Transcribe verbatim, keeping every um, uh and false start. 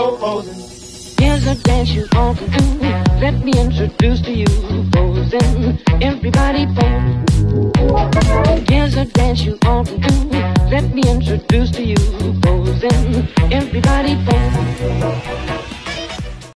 for Posin'. Here's a dance you all can do. Let me introduce to you Posin'. Everybody Posin'. Here's a dance you all can do. Let me introduce to you Posin'. Everybody Posin'.